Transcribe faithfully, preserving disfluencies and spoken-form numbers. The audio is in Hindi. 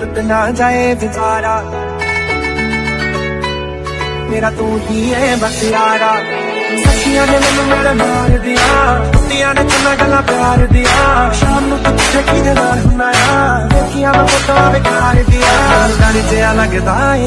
कितना जाए बेचारा, मेरा तू ही है बस यारा। सखिया ने मैनू मेरा मार दिया, कुतिया ने चना गला प्यार दिया, शाम को तुझे किधर हुना, देखिया मैं फोटो बेकार दिया, गाड़ी जया लगता है।